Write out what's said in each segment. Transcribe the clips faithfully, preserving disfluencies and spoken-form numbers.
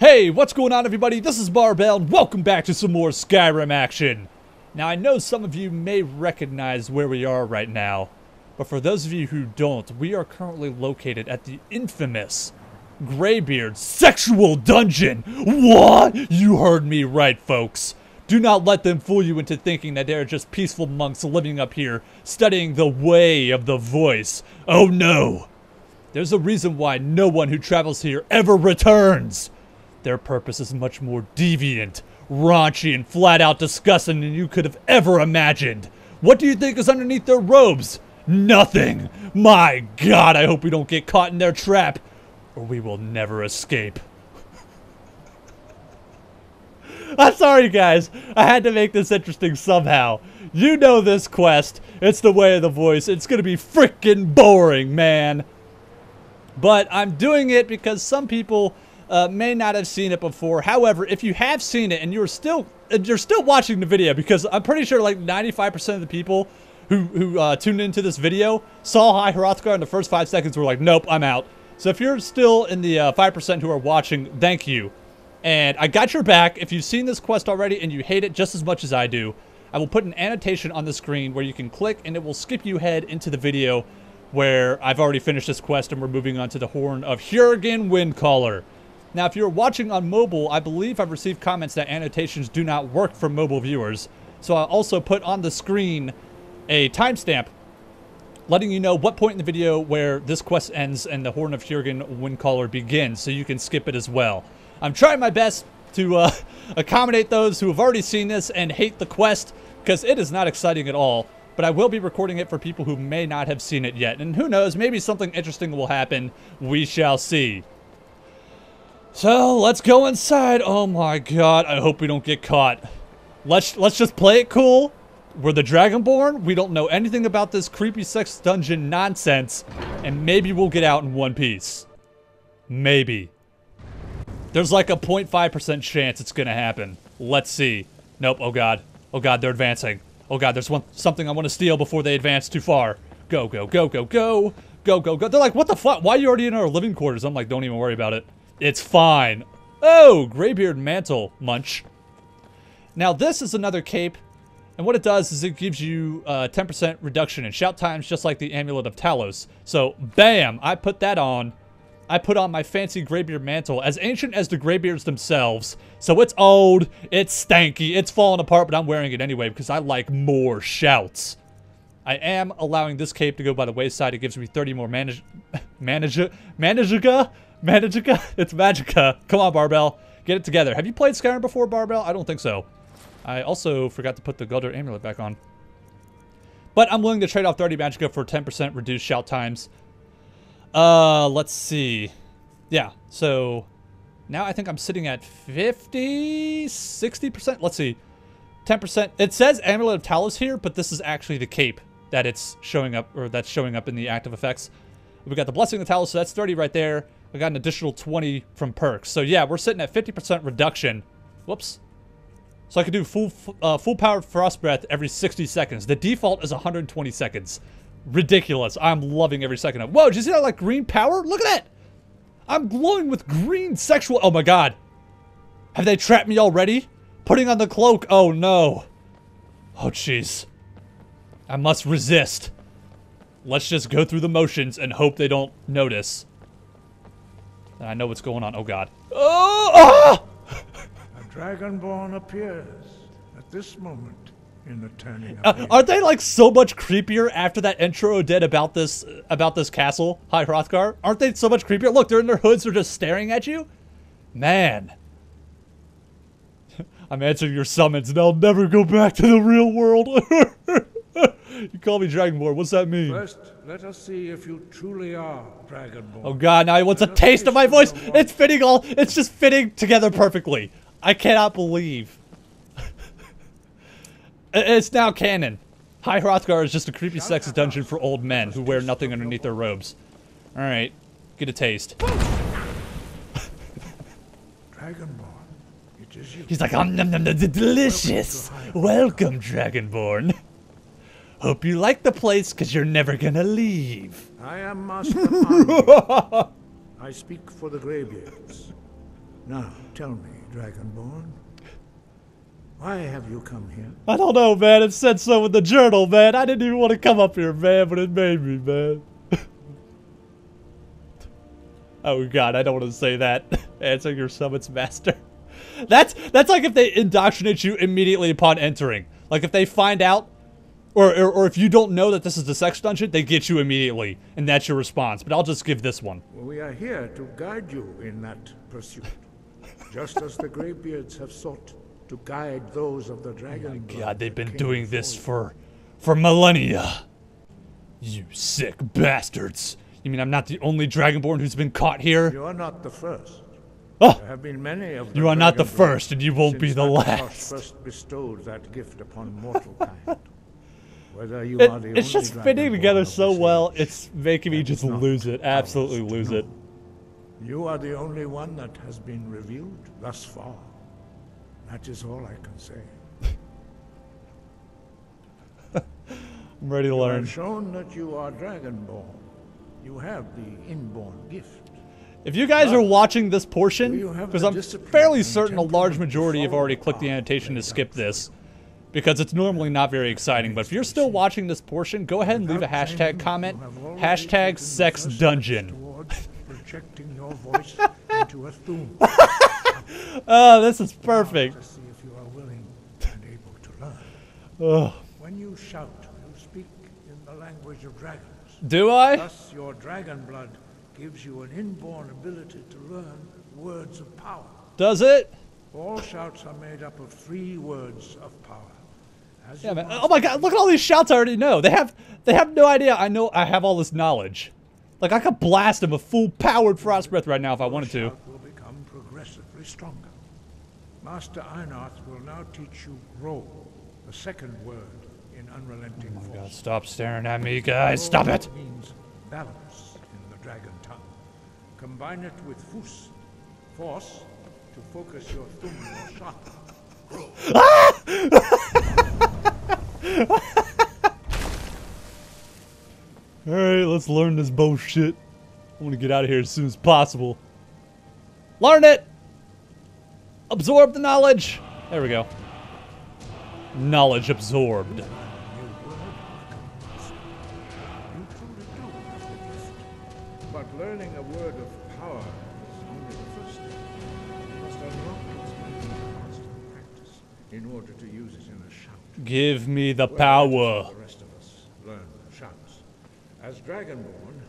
Hey, what's going on everybody? This is Barbell and welcome back to some more Skyrim action. Now I know some of you may recognize where we are right now, but for those of you who don't, we are currently located at the infamous Greybeard Sexual Dungeon. What? You heard me right, folks. Do not let them fool you into thinking that they are just peaceful monks living up here, studying the way of the voice. Oh no. There's a reason why no one who travels here ever returns. Their purpose is much more deviant, raunchy, and flat-out disgusting than you could have ever imagined. What do you think is underneath their robes? Nothing! My God, I hope we don't get caught in their trap, or we will never escape. I'm sorry, guys. I had to make this interesting somehow. You know this quest. It's the way of the voice. It's gonna be freaking boring, man. But I'm doing it because some people... Uh, may not have seen it before. However, if you have seen it and you're still you're still watching the video, because I'm pretty sure like ninety-five percent of the people who, who uh, tuned into this video saw High Hrothgar in the first five seconds were like, nope, I'm out. So if you're still in the uh, five percent who are watching, thank you. And I got your back. If you've seen this quest already and you hate it just as much as I do, I will put an annotation on the screen where you can click and it will skip you ahead into the video where I've already finished this quest and we're moving on to the Horn of Jurgen Windcaller. Now, if you're watching on mobile, I believe I've received comments that annotations do not work for mobile viewers. So I'll also put on the screen a timestamp letting you know what point in the video where this quest ends and the Horn of Jurgen Windcaller begins, so you can skip it as well. I'm trying my best to uh, accommodate those who have already seen this and hate the quest, because it is not exciting at all. But I will be recording it for people who may not have seen it yet. And who knows, maybe something interesting will happen. We shall see. So, let's go inside. Oh my God, I hope we don't get caught. Let's let's just play it cool. We're the Dragonborn. We don't know anything about this creepy sex dungeon nonsense. And maybe we'll get out in one piece. Maybe. There's like a zero point five percent chance it's gonna happen. Let's see. Nope, oh God. Oh God, they're advancing. Oh God, there's one something I want to steal before they advance too far. Go, go, go, go, go. Go, go, go. They're like, what the fuck? Why are you already in our living quarters? I'm like, don't even worry about it. It's fine. Oh, Greybeard Mantle, munch. Now this is another cape, and what it does is it gives you uh, ten percent reduction in shout times, just like the Amulet of Talos. So, bam, I put that on. I put on my fancy Greybeard Mantle, as ancient as the Greybeards themselves. So it's old, it's stanky, it's falling apart, but I'm wearing it anyway because I like more shouts. I am allowing this cape to go by the wayside. It gives me thirty more manage... Manager... Manager... Magica? It's Magica. Come on, Barbell. Get it together. Have you played Skyrim before, Barbell? I don't think so. I also forgot to put the Guelder Amulet back on. But I'm willing to trade off thirty Magica for ten percent reduced shout times. Uh, let's see. Yeah, so now I think I'm sitting at fifty, sixty percent? Let's see. ten percent. It says Amulet of Talos here, but this is actually the cape that it's showing up, or that's showing up in the active effects. We got the Blessing of Talos, so that's thirty right there. We got an additional twenty from perks. So yeah, we're sitting at fifty percent reduction. Whoops. So I could do full uh, full powered Frost Breath every sixty seconds. The default is one hundred twenty seconds. Ridiculous. I'm loving every second of it. Whoa, did you see that like green power? Look at that. I'm glowing with green sexual. Oh my God. Have they trapped me already? Putting on the cloak. Oh no. Oh jeez. I must resist. Let's just go through the motions and hope they don't notice. And I know what's going on. Oh God. Oh! Ah! A Dragonborn appears at this moment in the turning. Uh, aren't they like so much creepier after that intro did about this about this castle, High Hrothgar? Aren't they so much creepier? Look, they're in their hoods. They're just staring at you. Man. I'm answering your summons, and I'll never go back to the real world. You call me Dragonborn. What's that mean? First, let us see if you truly are Dragonborn. Oh God, now he wants a taste of my voice. It's fitting all. It's just fitting together perfectly. I cannot believe. It's now canon. High Hrothgar is just a creepy sex dungeon for old men who wear nothing underneath their robes. All right, get a taste. Dragonborn. It is you. He's like, um, nom, nom, nom, delicious. Welcome, Dragonborn. Hope you like the place, because you're never going to leave. I am Master Armor. I speak for the Greybeards. Now, tell me, Dragonborn, why have you come here? I don't know, man. It said so in the journal, man. I didn't even want to come up here, man, but it made me, man. Oh god, I don't want to say that. Answer your summons, master. That's that's like if they indoctrinate you immediately upon entering. Like if they find out, or, or, or if you don't know that this is the sex dungeon, they get you immediately. And that's your response. But I'll just give this one. Well, we are here to guide you in that pursuit. Just as the Greybeards have sought to guide those of the dragon. Oh my god, they've been doing this for, for millennia. You sick bastards. You mean I'm not the only Dragonborn who's been caught here? You are not the first. Oh. There have been many of you are not the first, and you won't be the last. First bestowed that gift upon mortal kind. Whether you it, are the it's just fitting together so well, it's making me just lose it. Absolutely lose it. You are the only one that has been revealed thus far. That is all I can say. I'm ready to learn. You have shown that you are Dragonborn. You have the inborn gift. If you guys are watching this portion, because I'm fairly certain a large majority have already clicked the annotation to skip this, because it's normally not very exciting, but if you're still watching this portion, go ahead and leave a hashtag comment, hashtag sex dungeon. Oh, this is perfect. When you shout, you speak in the language of dragons. Do I? Thus your dragon blood gives you an inborn ability to learn words of power. Does it? All shouts are made up of three words of power. As yeah, man. Oh my god, look at all these shouts I already know. They have they have no idea I know I have all this knowledge. Like I could blast them with full powered Frost Breath right now if I wanted to. Will become progressively stronger. Master Einarth will now teach you grow, the second word in unrelenting force. Oh my god, stop staring at me, guys. Stop it. Means balance in the dragon tongue. Combine it with fus, force, to focus your thumb more sharper. Grow. Alright, let's learn this bullshit. I want to get out of here as soon as possible. Learn it! Absorb the knowledge! There we go. Knowledge absorbed. But learning a word of power is only the first step. You must unlock its meaning and constant practice in order to use it in a shout. Give me the power. The rest of us learn shouts. As Dragonborn,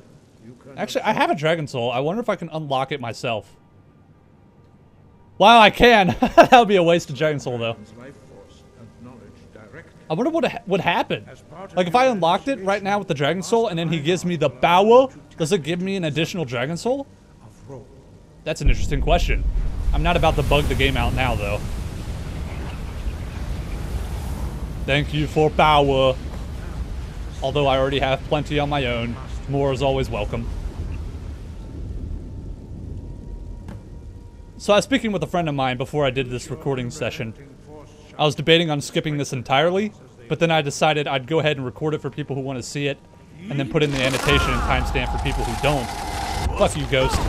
you can actually, I have a dragon soul. I wonder if I can unlock it myself. Wow, I can. That would be a waste of dragon soul, though. I wonder what ha would happen. Like if I unlocked it right now with the Dragon Soul and then he gives me the power, does it give me an additional Dragon Soul? That's an interesting question. I'm not about to bug the game out now though. Thank you for power. Although I already have plenty on my own. More is always welcome. So I was speaking with a friend of mine before I did this recording session. I was debating on skipping this entirely, but then I decided I'd go ahead and record it for people who want to see it, and then put in the annotation and timestamp for people who don't. Fuck you, Ghost.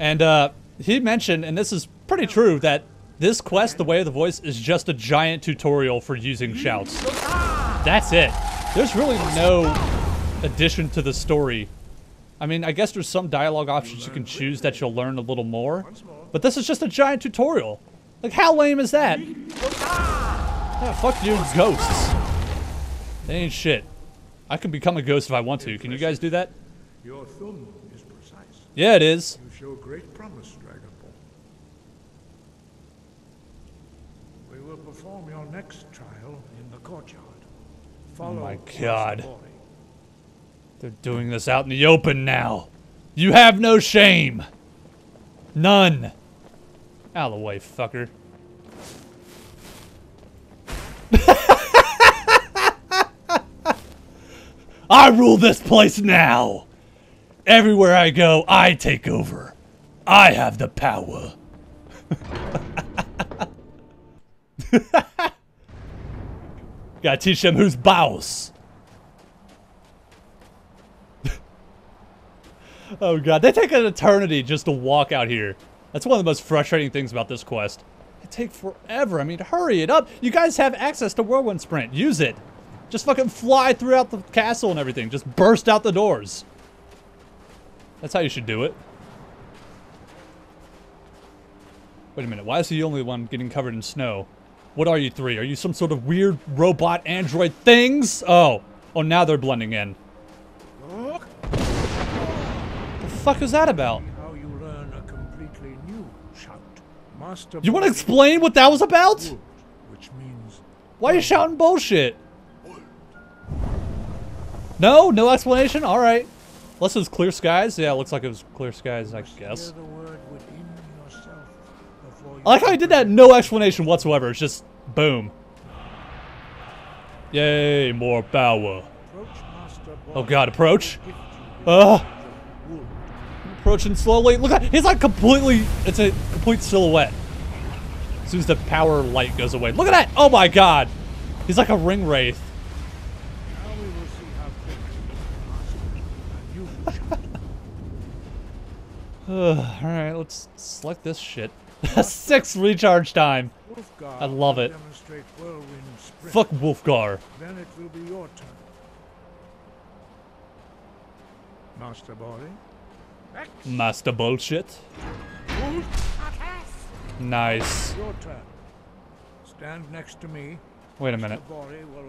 And uh, he mentioned, and this is pretty true, that this quest, The Way of the Voice, is just a giant tutorial for using shouts. That's it. There's really no addition to the story. I mean, I guess there's some dialogue options you can choose that you'll learn a little more, but this is just a giant tutorial. Like, how lame is that? Yeah, fuck you, ghosts. They ain't shit. I can become a ghost if I want to. Can you guys do that? Your thumb is precise. Yeah, it is. You show great promise, Dragonborn. We will perform your next trial in the courtyard. Follow oh my god. They're doing this out in the open now. You have no shame. None. Out of the way, fucker. I rule this place now. Everywhere I go, I take over. I have the power. Gotta teach them who's boss. Oh god, they take an eternity just to walk out here. That's one of the most frustrating things about this quest. It takes forever. I mean, hurry it up. You guys have access to Whirlwind Sprint. Use it. Just fucking fly throughout the castle and everything. Just burst out the doors. That's how you should do it. Wait a minute. Why is he the only one getting covered in snow? What are you three? Are you some sort of weird robot android things? Oh. Oh, now they're blending in. What the fuck is that about? How you learn a completely new shout. Master, you want to explain what that was about? Which means why are you shouting bullshit? No? No explanation? Alright. Unless it was Clear Skies? Yeah, it looks like it was Clear Skies, I guess. I like how he did that, no explanation whatsoever. It's just, boom. Yay, more power. Oh god, approach. Ugh. Approaching slowly. Look at, he's like completely, it's a complete silhouette. As soon as the power light goes away. Look at that! Oh my god! He's like a ring wraith. Uh, alright, let's select this shit. Six recharge time. Wolfgar, I love it. Fuck Wolfgar. Then it will be your turn. Master Body. Master Bullshit. Nice. Your turn. Stand next to me. Wait a minute. Will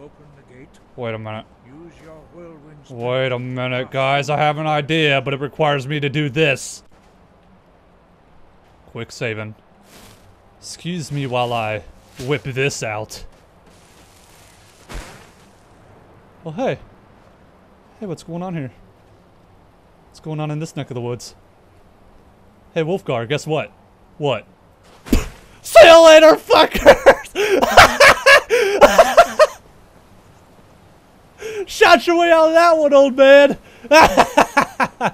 open the gate. Wait a minute. Use your Wait a minute, guys. I have an idea, but it requires me to do this. Quick saving. Excuse me while I whip this out. Well, hey. Hey, what's going on here? What's going on in this neck of the woods? Hey, Wolfgar, guess what? What? See you later, fuckers! Shot your way out of that one, old man!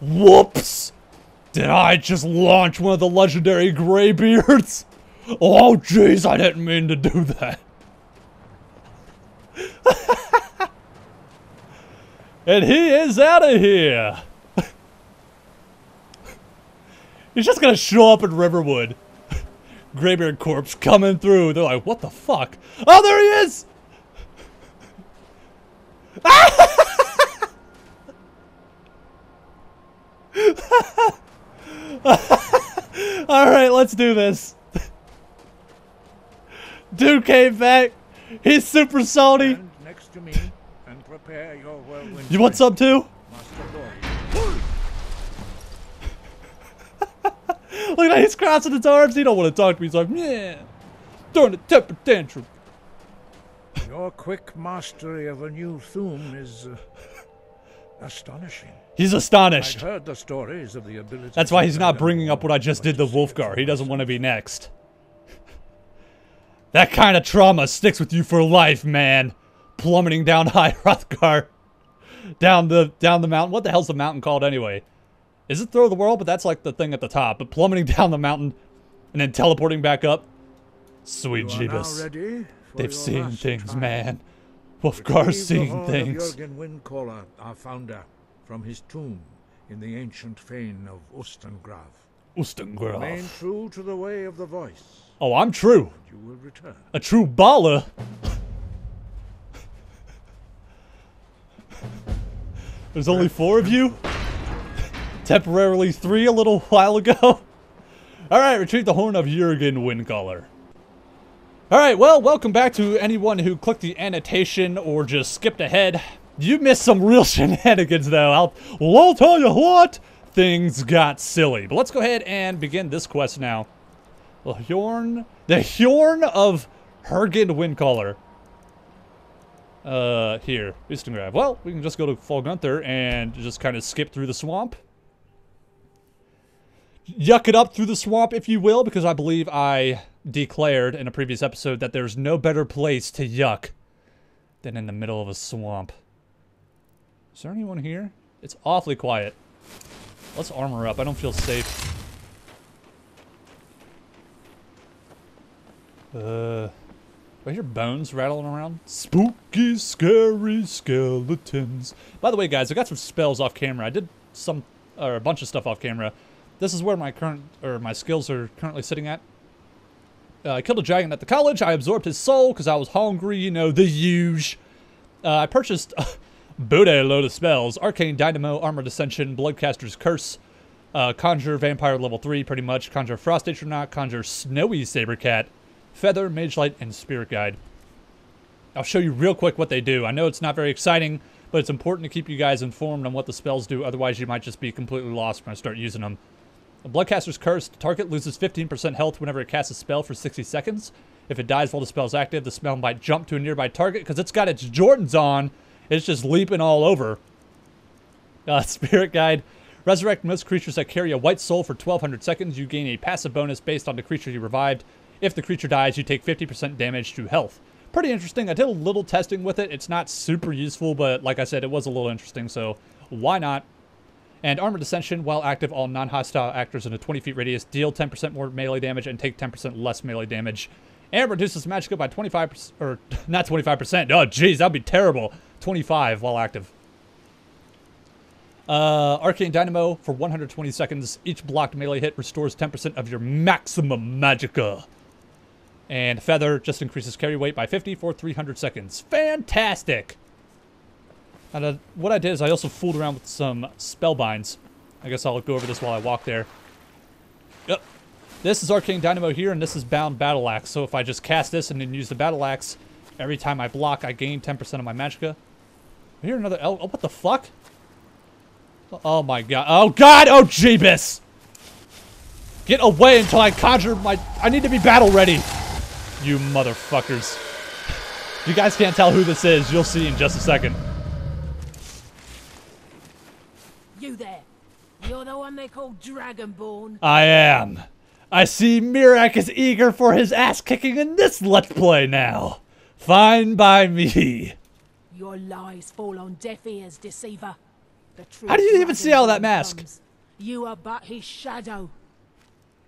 Whoops! Did I just launch one of the legendary Greybeards? Oh, jeez, I didn't mean to do that. And he is out of here! He's just gonna show up in Riverwood. Greybeard corpse coming through. They're like, what the fuck? Oh, there he is! Alright, let's do this. Dude came back. He's super salty. Next to me and prepare your whirlwind. You want some too? Look at that, he's crossing his arms. He don't want to talk to me. He's like, yeah, throwing a temper tantrum. Your quick mastery of a new thum is uh, astonishing. He's astonished. I've heard the stories of the ability. That's why he's not bringing up what I just did to Wolfgar. He doesn't want to be next. That kind of trauma sticks with you for life, man. Plummeting down High Hrothgar, down the down the mountain. What the hell's the mountain called anyway? Is it Throw the World? But that's like the thing at the top. But plummeting down the mountain and then teleporting back up. Sweet Jeebus. They've seen things, trial. man. Wolfgar's seeing things. Jurgen Windcaller, our founder, from his tomb in the ancient Fane of Ustengrav. Ustengrav. Remain true to the way of the voice. Oh, I'm true. You will return. A true baller. There's only four of you? Temporarily three a little while ago. Alright, retrieve the Horn of Jurgen Windcaller. Alright, well, welcome back to anyone who clicked the annotation or just skipped ahead. You missed some real shenanigans, though. I'll, well, I'll tell you what, things got silly. But let's go ahead and begin this quest now. The Horn, the Horn of Jurgen Windcaller. Uh, here, Ustengrav. Well, we can just go to Fall Gunther and just kind of skip through the swamp. Yuck it up through the swamp, if you will, because I believe I declared in a previous episode that there's no better place to yuck than in the middle of a swamp. Is there anyone here? It's awfully quiet. Let's armor up. I don't feel safe. Uh, do I hear bones rattling around? Spooky, scary skeletons. By the way, guys, I got some spells off camera. I did some or a bunch of stuff off camera. This is where my current, or my skills are currently sitting at. Uh, I killed a giant at the college. I absorbed his soul because I was hungry, you know, the huge. Uh, I purchased a bootay load of spells. Arcane Dynamo, Armored Ascension, Bloodcaster's Curse, uh, Conjure Vampire level three, pretty much. Conjure Frost Atronach, Conjure Snowy Sabercat, Feather, Magelight, and Spirit Guide. I'll show you real quick what they do. I know it's not very exciting, but it's important to keep you guys informed on what the spells do. Otherwise, you might just be completely lost when I start using them. Bloodcaster's Curse. The target loses fifteen percent health whenever it casts a spell for sixty seconds. If it dies while the spell's active, the spell might jump to a nearby target because it's got its Jordans on. It's just leaping all over. Uh, Spirit Guide. Resurrect most creatures that carry a white soul for twelve hundred seconds. You gain a passive bonus based on the creature you revived. If the creature dies, you take fifty percent damage to health. Pretty interesting. I did a little testing with it. It's not super useful, but like I said, it was a little interesting, so why not? And Armored Ascension, while active, all non-hostile actors in a twenty feet radius deal ten percent more melee damage and take ten percent less melee damage. And reduces magic by twenty-five percent, or not twenty-five percent. Oh, jeez, that'd be terrible. twenty-five while active. Uh, Arcane Dynamo for one hundred twenty seconds. Each blocked melee hit restores ten percent of your maximum magicka. And Feather just increases carry weight by fifty for three hundred seconds. Fantastic! And uh, what I did is I also fooled around with some spellbinds. I guess I'll go over this while I walk there. Yep. This is Arcane Dynamo here, and this is Bound Battle Axe. So if I just cast this and then use the Battle Axe, every time I block, I gain ten percent of my magicka. I hear another elf. Oh, what the fuck? Oh, my God. Oh, God! Oh, Jeebus! Get away until I conjure my... I need to be battle ready! You motherfuckers. You guys can't tell who this is. You'll see in just a second. You there. You're the one they call Dragonborn. I am. I see Miraak is eager for his ass kicking in this Let's Play now. Fine by me. Your lies fall on deaf ears, deceiver. The truth how do you even see all that mask? Comes. You are but his shadow.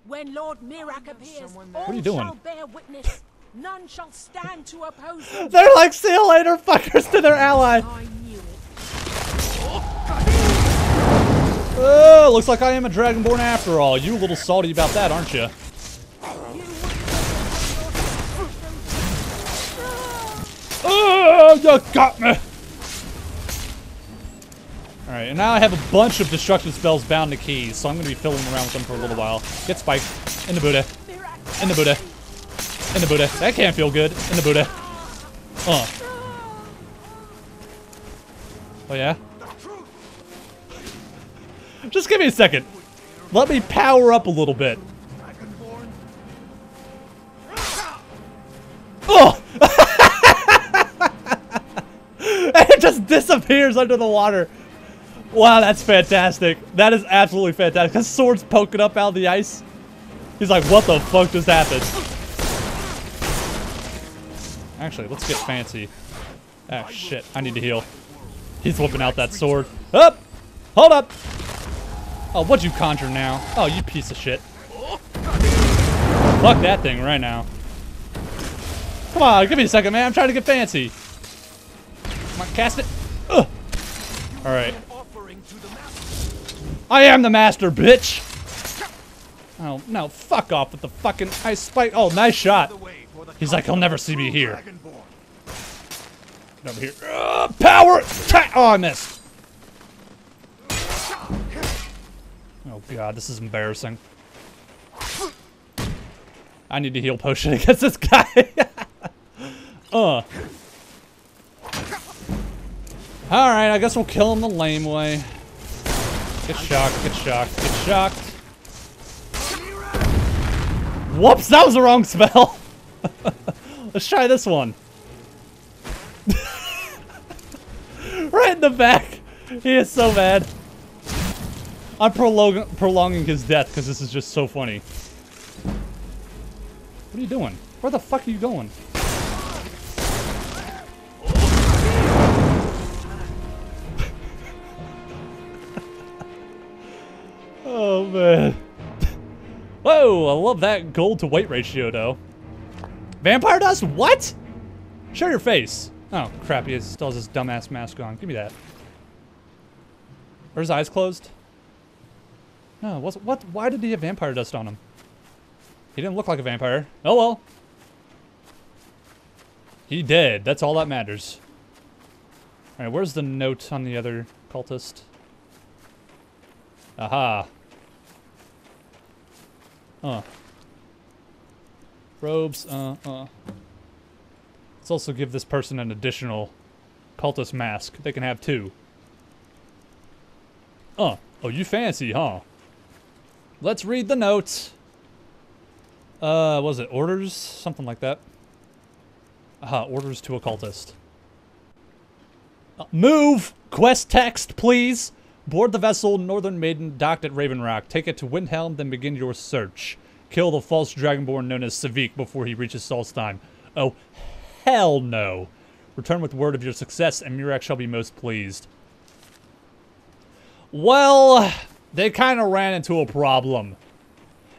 When Lord Miraak appears, all what are you doing? Shall bear witness. None shall stand to oppose him. They're like see you later fuckers to their ally. I knew it. Oh, looks like I am a Dragonborn after all. You a little salty about that, aren't you? Oh, you got me! Alright, and now I have a bunch of destructive spells bound to keys, so I'm going to be fiddling around with them for a little while. Get spiked. In the Buddha. In the Buddha. In the Buddha. That can't feel good. In the Buddha. Uh. Oh, yeah? Just give me a second. Let me power up a little bit. Oh! And it just disappears under the water. Wow, that's fantastic. That is absolutely fantastic. His sword's poking up out of the ice. He's like, what the fuck just happened? Actually, let's get fancy. Ah, shit. I need to heal. He's whipping out that sword. Up! Oh, hold up! Oh, what'd you conjure now? Oh, you piece of shit. Fuck that thing right now. Come on, give me a second, man. I'm trying to get fancy. Come on, cast it. Ugh. All right. I am the master, bitch. Oh, no, fuck off with the fucking ice spike. Oh, nice shot. He's like, he'll never see me here. Get over here. Uh, power! Oh, I missed. Oh god, this is embarrassing. I need to heal potion against this guy. uh. Alright, I guess we'll kill him the lame way. Get shocked, get shocked, get shocked. Whoops, that was the wrong spell. Let's try this one. Right in the back. He is so bad. I'm prolong prolonging his death because this is just so funny. What are you doing? Where the fuck are you going? Oh, man. Whoa, I love that gold to weight ratio, though. Vampire dust? What? Show your face. Oh, crap. He still has his dumbass mask on. Give me that. Are his eyes closed? Oh, was, what? Why did he have vampire dust on him? He didn't look like a vampire. Oh well. He dead. That's all that matters. Alright, where's the note on the other cultist? Aha. Uh. Robes, uh, uh. Let's also give this person an additional cultist mask. They can have two. Uh. Oh, you fancy, huh? Let's read the notes. Uh, was it orders? Something like that. Aha, orders to occultist. Uh, move! Quest text, please! Board the vessel Northern Maiden docked at Raven Rock. Take it to Windhelm, then begin your search. Kill the false Dragonborn known as Saviik before he reaches Solstheim. Oh, hell no! Return with word of your success, and Miraak shall be most pleased. Well, they kind of ran into a problem.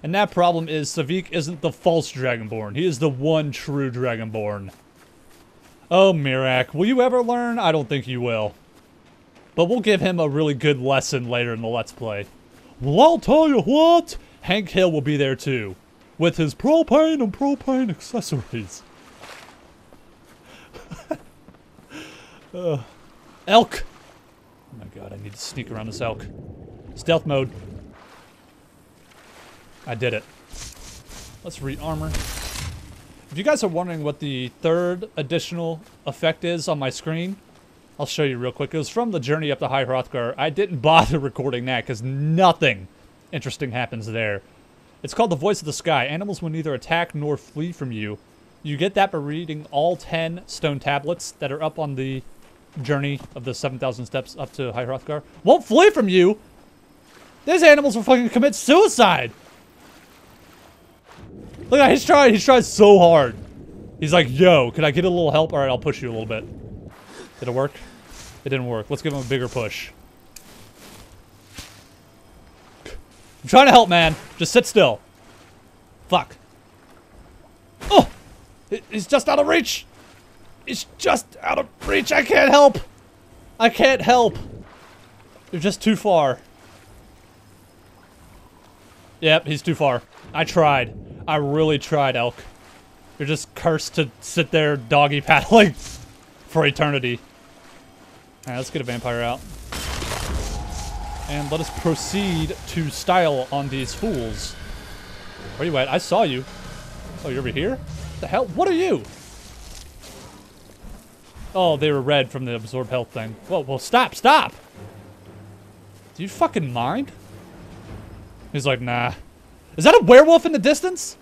And that problem is Saviik isn't the false Dragonborn. He is the one true Dragonborn. Oh, Miraak, will you ever learn? I don't think you will. But we'll give him a really good lesson later in the Let's Play. Well, I'll tell you what! Hank Hill will be there too. With his propane and propane accessories. uh, elk! Oh my god, I need to sneak around this elk. Stealth mode. I did it. Let's re-armor. If you guys are wondering what the third additional effect is on my screen, I'll show you real quick. It was from the Journey Up to High Hrothgar. I didn't bother recording that because nothing interesting happens there. It's called The Voice of the Sky. Animals will neither attack nor flee from you. You get that by reading all ten stone tablets that are up on the journey of the seven thousand steps up to High Hrothgar. Won't flee from you! These animals will fucking commit suicide! Look at he's trying, he's trying so hard. He's like, yo, can I get a little help? Alright, I'll push you a little bit. Did it work? It didn't work. Let's give him a bigger push. I'm trying to help, man. Just sit still. Fuck. Oh! He's just out of reach! He's just out of reach! I can't help! I can't help! You're just too far. Yep, he's too far. I tried. I really tried, elk. You're just cursed to sit there doggy paddling for eternity. Alright, let's get a vampire out. And let us proceed to style on these fools. Where you at? I saw you. Oh, you're over here? What the hell? What are you? Oh, they were red from the absorb health thing. Whoa, whoa, stop, stop! Do you fucking mind? He's like, nah. Is that a werewolf in the distance?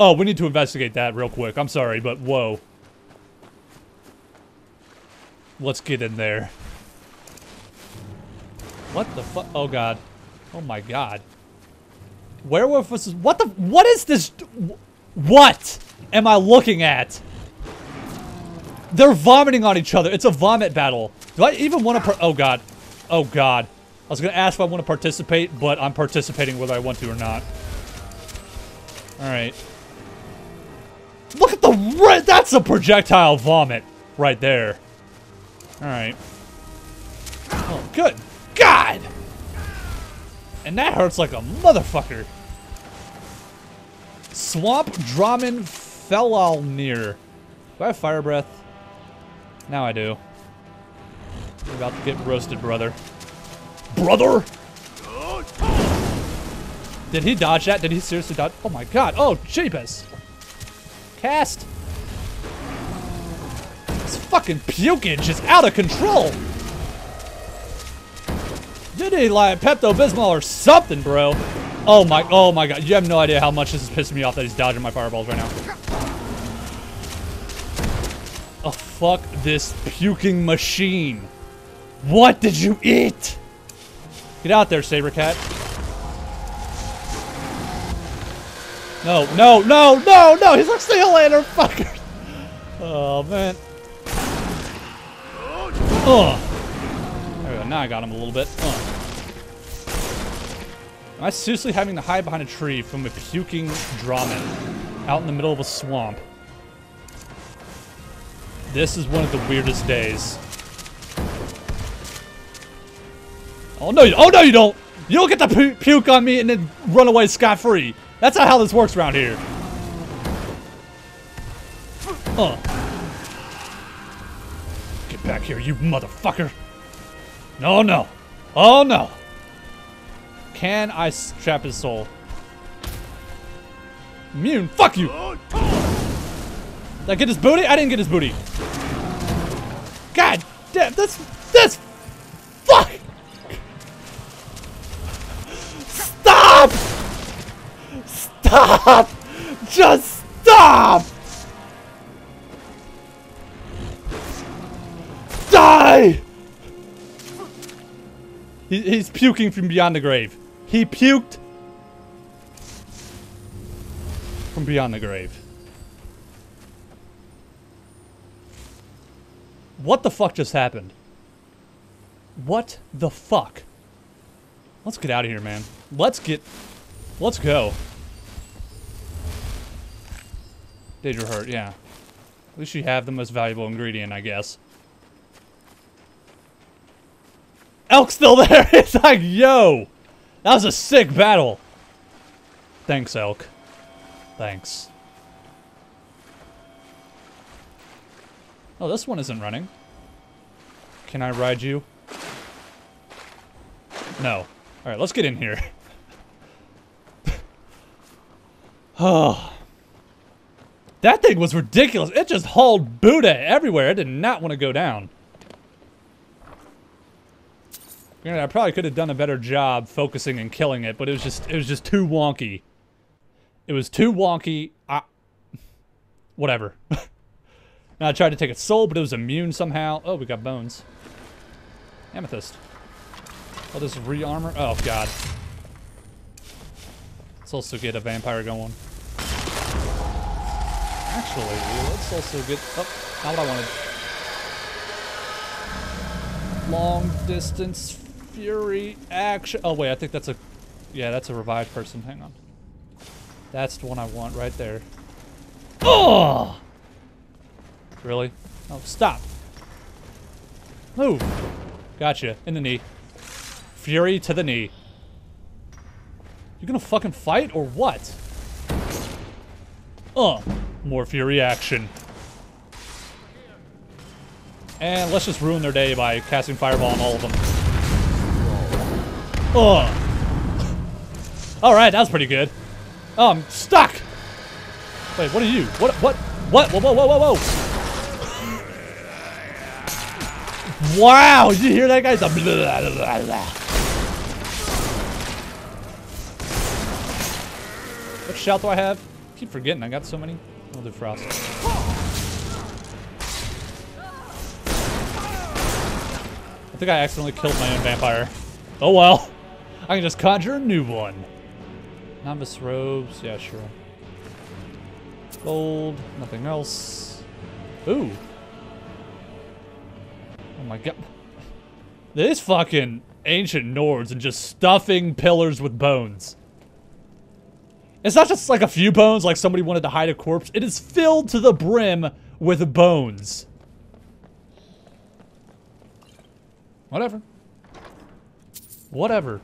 Oh, we need to investigate that real quick. I'm sorry, but whoa. Let's get in there. What the fuck? Oh, God. Oh, my God. Werewolf was... What the... What is this... What am I looking at? They're vomiting on each other. It's a vomit battle. Do I even want to... Oh, God. Oh, God. I was going to ask if I want to participate, but I'm participating whether I want to or not. Alright. Look at the... That's a projectile vomit right there. Alright. Oh, good God! And that hurts like a motherfucker. Swamp Dramin Felalnir. Do I have Fire Breath? Now I do. You're about to get roasted, brother. Brother! Did he dodge that? Did he seriously dodge? Oh my god. Oh, jeepers. Cast. This fucking pukage is out of control. You need like Pepto-Bismol or something, bro. Oh my, oh my god. You have no idea how much this is pissing me off that he's dodging my fireballs right now. Oh, fuck this puking machine. What did you eat? Get out there, Sabercat. No, no, no, no, no! He's like, see you later, fucker! Oh, man. Ugh. There we go, now I got him a little bit. Ugh. Am I seriously having to hide behind a tree from a puking Dramin out in the middle of a swamp? This is one of the weirdest days. Oh no! You, oh no! You don't. You don't get to pu puke on me and then run away scot-free. That's not how this works around here. Huh. Get back here, you motherfucker! No, no. Oh no. Can I trap his soul? Immune. Fuck you. Did I get his booty? I didn't get his booty. God damn. That's that's. Fuck. Stop. Stop. Just stop. Die. He, he's puking from beyond the grave. He puked. From beyond the grave. What the fuck just happened? What the fuck? Let's get out of here, man. Let's get... Let's go. Daedra hurt, yeah. At least you have the most valuable ingredient, I guess. Elk's still there! It's like, yo! That was a sick battle! Thanks, Elk. Thanks. Oh, this one isn't running. Can I ride you? No. Alright, let's get in here. Oh. That thing was ridiculous. It just hauled Buddha everywhere. I did not want to go down. I probably could have done a better job focusing and killing it, but it was just it was just too wonky. It was too wonky. I, whatever. Now I tried to take its soul, but it was immune somehow. Oh, we got bones. Amethyst. Oh, this re-armor. Oh, God. Let's also get a vampire going. Actually, let's also get... Oh, not what I wanted. Long-distance fury action. Oh, wait, I think that's a... Yeah, that's a revived person. Hang on. That's the one I want right there. Oh! Really? Oh, stop. Move. Gotcha. In the knee. Fury to the knee. You gonna fucking fight or what? Oh. More fury action. And let's just ruin their day by casting Fireball on all of them. Oh. Alright, that was pretty good. Oh, I'm stuck! Wait, what are you? What? What? What? Whoa, whoa, whoa, whoa, whoa! Wow, did you hear that, guys? What shout do I have? I keep forgetting, I got so many. I'll do Frost. I think I accidentally killed my own vampire. Oh well. I can just conjure a new one. Novice robes, yeah, sure. Gold, nothing else. Ooh. Oh my god. This fucking ancient Nords and just stuffing pillars with bones. It's not just like a few bones, like somebody wanted to hide a corpse. It is filled to the brim with bones. Whatever. Whatever.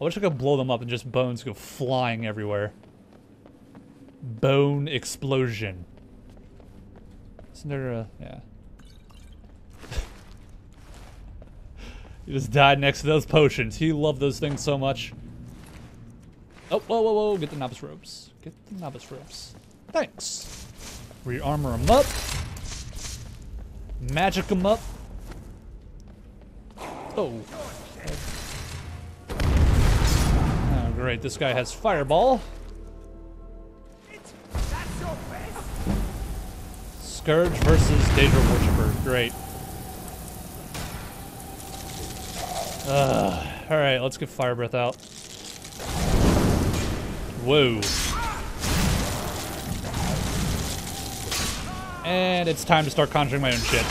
I wish I could blow them up and just bones go flying everywhere. Bone explosion. Isn't there a... yeah. He just died next to those potions. He loved those things so much. Oh, whoa, whoa, whoa. Get the novice ropes. Get the novice ropes. Thanks. Re-armor him up. Magic him up. Oh. Oh, great. This guy has fireball. Scourge versus Daedra Worshiper. Great. Uh, Alright, let's get Fire Breath out. Whoa. And it's time to start conjuring my own shit.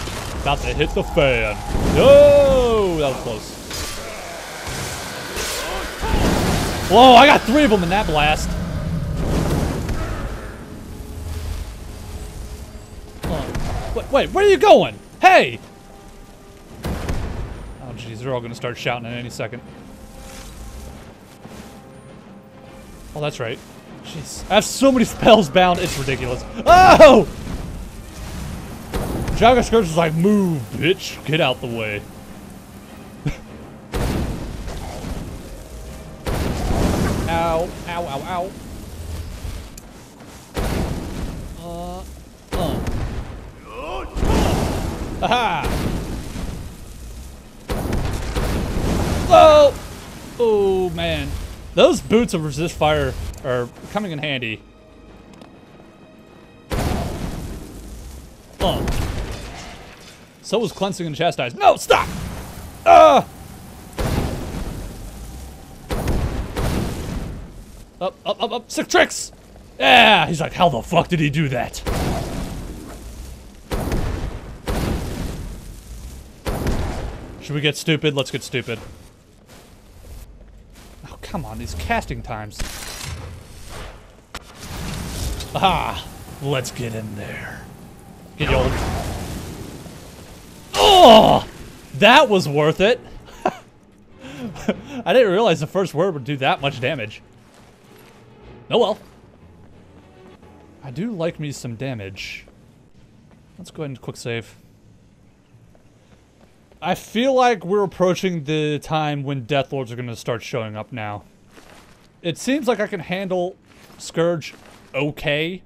About to hit the fan. No, that was close. Whoa, I got three of them in that blast. Oh. Wait, wait, where are you going? Hey! jeez, they're all going to start shouting at any second. Oh, that's right. Jeez. I have so many spells bound, it's ridiculous. Oh! Dragonborn's Curse is like, move, bitch. Get out the way. Ow, ow, ow, ow. Uh, uh. Aha! Oh! Oh, man. Those boots of resist fire are coming in handy. Uh. So was cleansing and chastise. No, stop! Ah! Uh. Up, up, up, up, sick tricks! Yeah! He's like, how the fuck did he do that? Should we get stupid? Let's get stupid. Oh, come on, these casting times. Ah! Let's get in there. Get your old... Oh! That was worth it! I didn't realize the first word would do that much damage. Oh well. I do like me some damage. Let's go ahead and quick save. I feel like we're approaching the time when Deathlords are going to start showing up now. It seems like I can handle Scourge okay.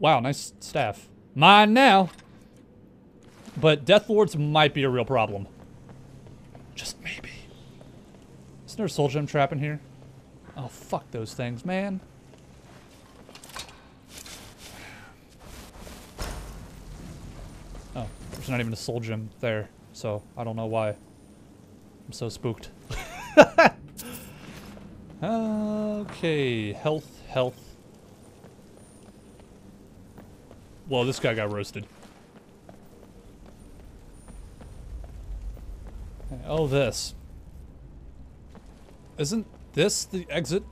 Wow, nice staff. Mine now! But Deathlords might be a real problem. Just maybe. Isn't there a soul gem trap in here? Oh, fuck those things, man. Oh, there's not even a soul gem there, so I don't know why I'm so spooked. Okay, health, health. Whoa, this guy got roasted. Oh, this. Isn't... this the exit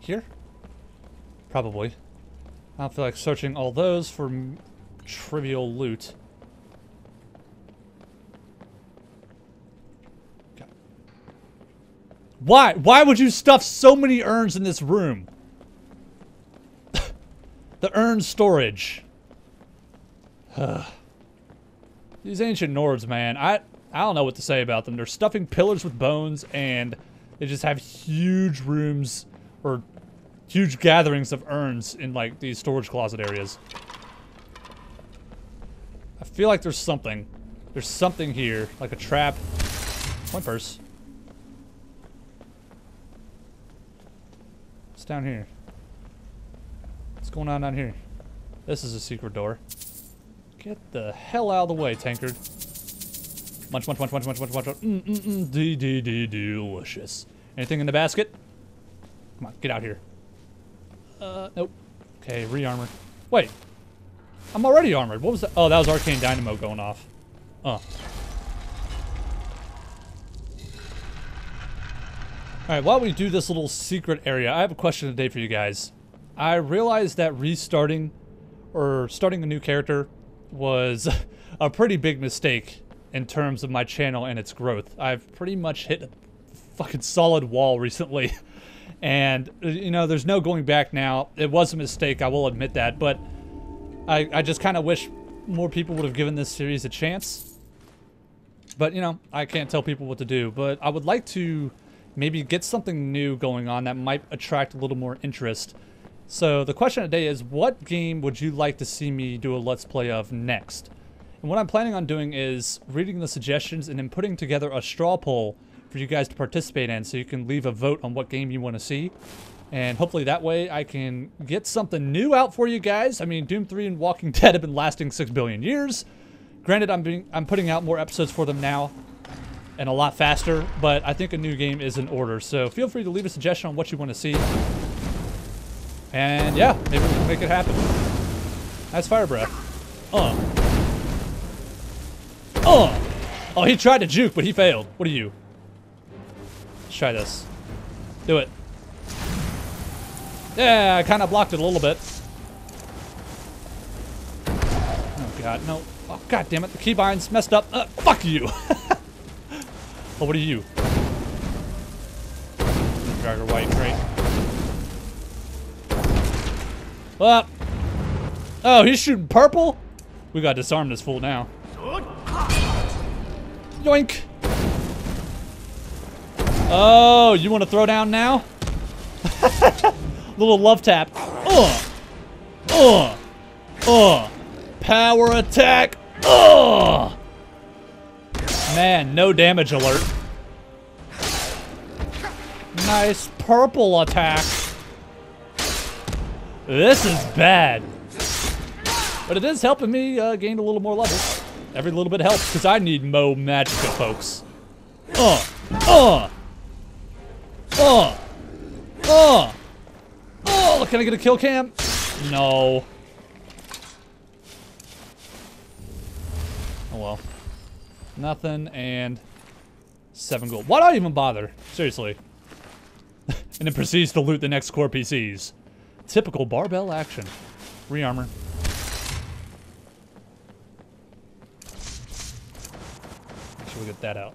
here? Probably. I don't feel like searching all those for m trivial loot. God. Why? Why would you stuff so many urns in this room? The urn storage. These ancient Nords, man. I, I don't know what to say about them. They're stuffing pillars with bones and... they just have huge rooms or huge gatherings of urns in like these storage closet areas. I feel like there's something. There's something here, like a trap. Coin purse. What's down here? What's going on down here? This is a secret door. Get the hell out of the way, Tankard. Munch, munch, munch, munch, munch, munch, munch, munch. Mm, mm, mm, dee, dee, dee, delicious. Anything in the basket? Come on, get out here. Uh, nope. Okay, re-armor. Wait. I'm already armored. What was that? Oh, that was Arcane Dynamo going off. Uh. Alright, while we do this little secret area, I have a question today for you guys. I realized that restarting, or starting a new character, was a pretty big mistake in terms of my channel and its growth. I've pretty much hit a fucking solid wall recently. And, you know, there's no going back now. It was a mistake, I will admit that. But I, I just kind of wish more people would have given this series a chance. But, you know, I can't tell people what to do. But I would like to maybe get something new going on that might attract a little more interest. So the question today is, what game would you like to see me do a Let's Play of next? And what I'm planning on doing is reading the suggestions and then putting together a straw poll for you guys to participate in, so you can leave a vote on what game you want to see. And hopefully that way I can get something new out for you guys. I mean, Doom three and Walking Dead have been lasting six billion years. Granted, I'm, being, I'm putting out more episodes for them now and a lot faster, but I think a new game is in order. So feel free to leave a suggestion on what you want to see. And yeah, maybe we can make it happen. Nice fire breath. Uh. Oh. Oh, he tried to juke, but he failed. What are you? Let's try this. Do it. Yeah, I kind of blocked it a little bit. Oh, God, no. Oh, God damn it. The keybind's messed up. Uh, fuck you. Oh, what are you? Dragon White, great. Well, oh, he's shooting purple? We gotta disarm this fool now. Yoink! Oh, you wanna throw down now? Little love tap. Ugh! Ugh! Ugh! Power attack! Ugh! Man, no damage alert. Nice purple attack. This is bad. But it is helping me uh, gain a little more levels. Every little bit helps, because I need Mo Magicka, folks. Uh, uh, uh, uh, oh, can I get a kill cam? No. Oh well. Nothing and seven gold. Why do I even bother? Seriously. And then proceeds to loot the next core P Cs. Typical barbell action. Rearmor. Make sure we get that out.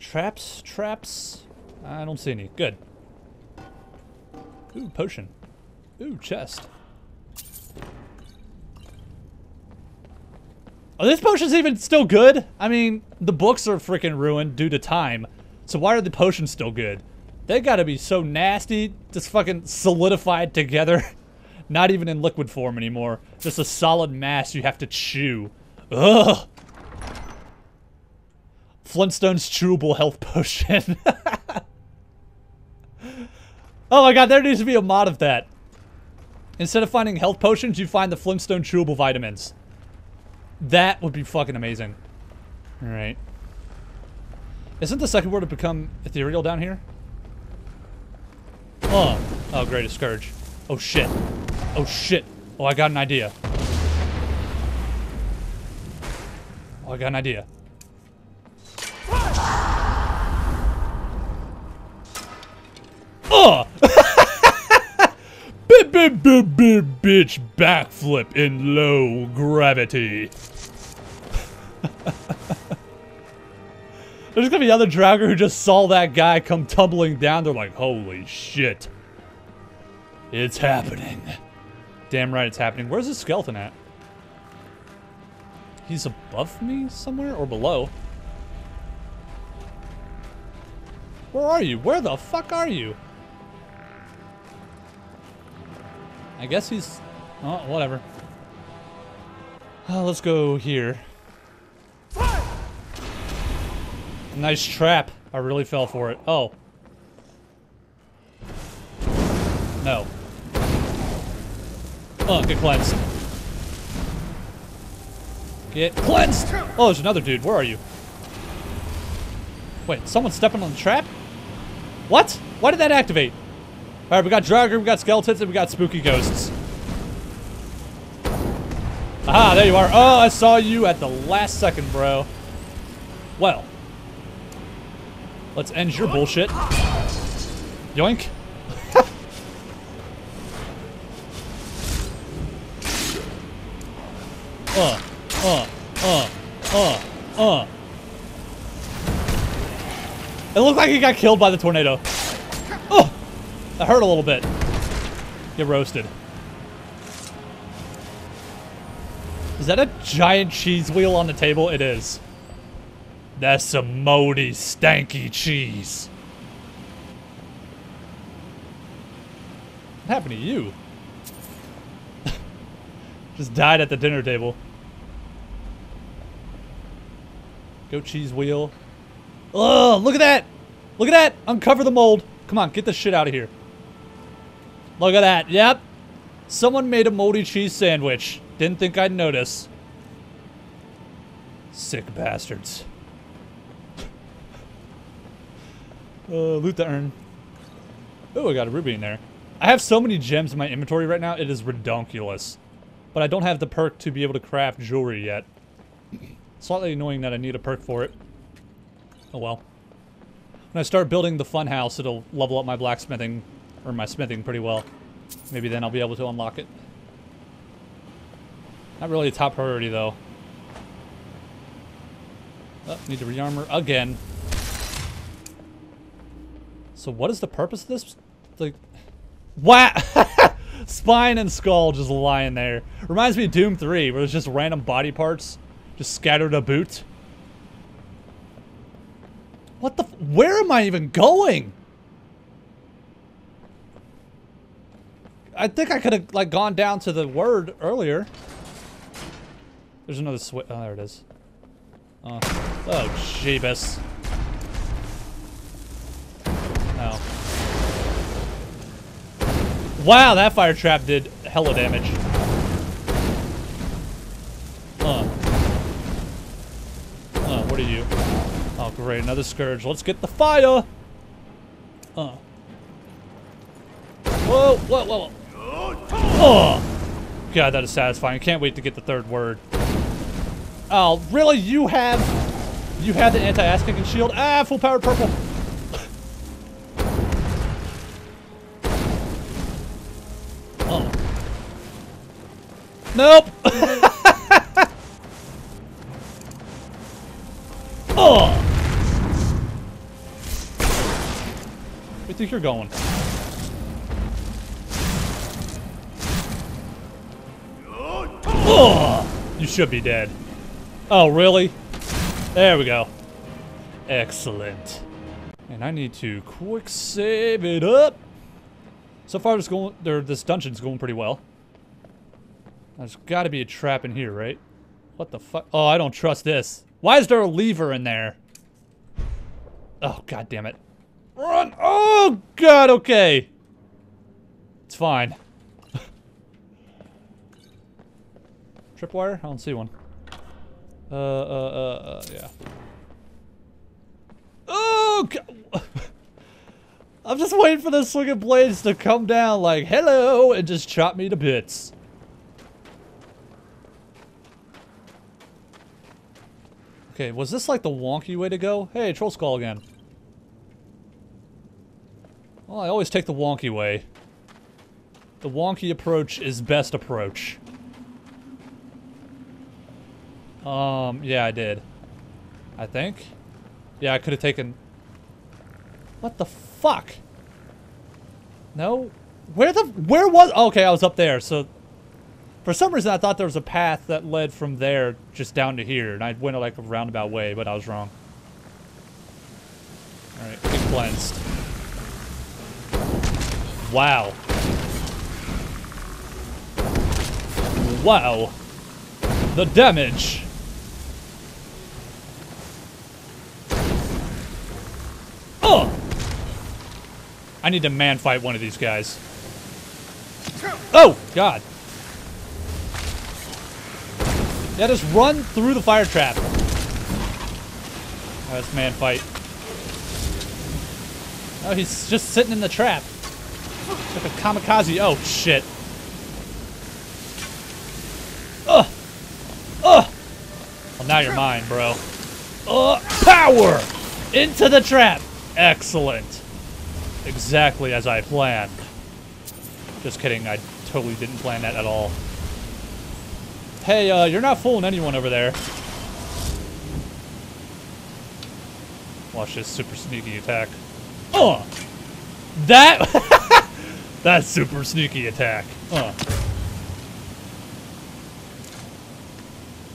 Traps? Traps? I don't see any. Good. Ooh, potion. Ooh, chest. Are these potions even still good? I mean, the books are freaking ruined due to time. So why are the potions still good? They gotta be so nasty, just fucking solidified together. Not even in liquid form anymore. Just a solid mass you have to chew. Ugh! Flintstone's chewable health potion. Oh my god, there needs to be a mod of that. Instead of finding health potions, you find the Flintstone chewable vitamins. That would be fucking amazing. Alright. Isn't the second word to become ethereal down here? Oh. Oh, great, a scourge. Oh, shit. Oh, shit. Oh, I got an idea. Oh, I got an idea. Oh! Bip, bip, bip, bip, bitch backflip in low gravity. There's gonna be another Draugr who just saw that guy come tumbling down. They're like, holy shit. It's happening. Damn right it's happening. Where's his skeleton at? He's above me somewhere or below? Where are you? Where the fuck are you? I guess he's... Oh, whatever. Oh, let's go here. Nice trap. I really fell for it. Oh. No. Oh, get cleansed. Get cleansed! Oh, there's another dude. Where are you? Wait, someone's stepping on the trap? What? Why did that activate? Alright, we got Draugr, we got skeletons, and we got spooky ghosts. Aha, there you are. Oh, I saw you at the last second, bro. Well. Let's end your bullshit. Yoink. uh, uh, uh, uh, uh. It looked like he got killed by the tornado. Oh! That hurt a little bit. Get roasted. Is that a giant cheese wheel on the table? It is. That's some moldy, stanky cheese. What happened to you? Just died at the dinner table. Go cheese wheel. Ugh, look at that! Look at that! Uncover the mold. Come on, get this shit out of here. Look at that. Yep. Someone made a moldy cheese sandwich. Didn't think I'd notice. Sick bastards. Uh, loot the urn. Oh, I got a ruby in there. I have so many gems in my inventory right now, it is redonkulous. But I don't have the perk to be able to craft jewelry yet. Slightly annoying that I need a perk for it. Oh well. When I start building the fun house, it'll level up my blacksmithing, or my smithing pretty well. Maybe then I'll be able to unlock it. Not really a top priority, though. Oh, need to rearmor again. So what is the purpose of this? Like, wow! Spine and skull just lying there. Reminds me of Doom three, where there's just random body parts just scattered about. What the f- where am I even going? I think I could have, like, gone down to the word earlier. There's another switch. Oh, there it is. Uh, oh, jeebus. Oh. Wow, that fire trap did hella damage. Uh. Uh, what are you? Oh, great. Another scourge. Let's get the fire! Uh. Whoa, whoa, whoa, whoa. Oh! God, that is satisfying. I can't wait to get the third word. Oh, really? You have... You have the anti-ass-kicking shield? Ah, full-powered purple. Oh. Nope! Oh! Where do you think you're going? Oh, you should be dead. Oh, really? There we go. Excellent. And I need to quick save it up. So far, this going, this dungeon's going pretty well. There's got to be a trap in here, right? What the fuck? Oh, I don't trust this. Why is there a lever in there? Oh, god damn it! Run! Oh god. Okay. It's fine. Tripwire? I don't see one. Uh, uh, uh, uh yeah. Oh, God. I'm just waiting for those swinging blades to come down like, hello, and just chop me to bits. Okay, was this like the wonky way to go? Hey, Troll Skull again. Well, I always take the wonky way. The wonky approach is best approach. Um, yeah, I did. I think. Yeah, I could have taken... What the fuck? No? Where the... Where was... Okay, I was up there, so... For some reason, I thought there was a path that led from there just down to here, and I went, like, a roundabout way, but I was wrong. Alright, get cleansed. Wow. Wow. The damage! I need to man fight one of these guys. Oh god. Yeah, just run through the fire trap. Oh, that's man fight. Oh, he's just sitting in the trap. Like a kamikaze. Oh shit. Ugh. Ugh. Well, now you're mine, bro. Uh power! Into the trap! Excellent. Exactly as I planned. Just kidding, I totally didn't plan that at all. Hey, uh, you're not fooling anyone over there. Watch this super sneaky attack. Oh! That... That's super sneaky attack. Uh.